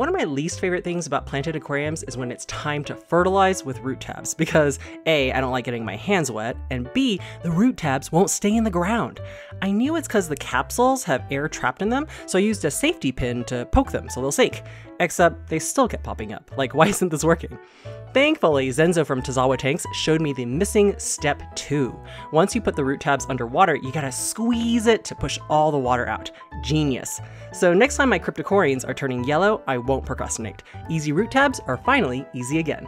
One of my least favorite things about planted aquariums is when it's time to fertilize with root tabs, because A, I don't like getting my hands wet, and B, the root tabs won't stay in the ground. I knew it's because the capsules have air trapped in them, so I used a safety pin to poke them so they'll sink. Except they still kept popping up. Like, why isn't this working? Thankfully, Zenzo from Tazawa Tanks showed me the missing step 2. Once you put the root tabs underwater, you gotta squeeze it to push all the water out. Genius. So next time my cryptocoreans are turning yellow, I won't procrastinate. Easy root tabs are finally easy again.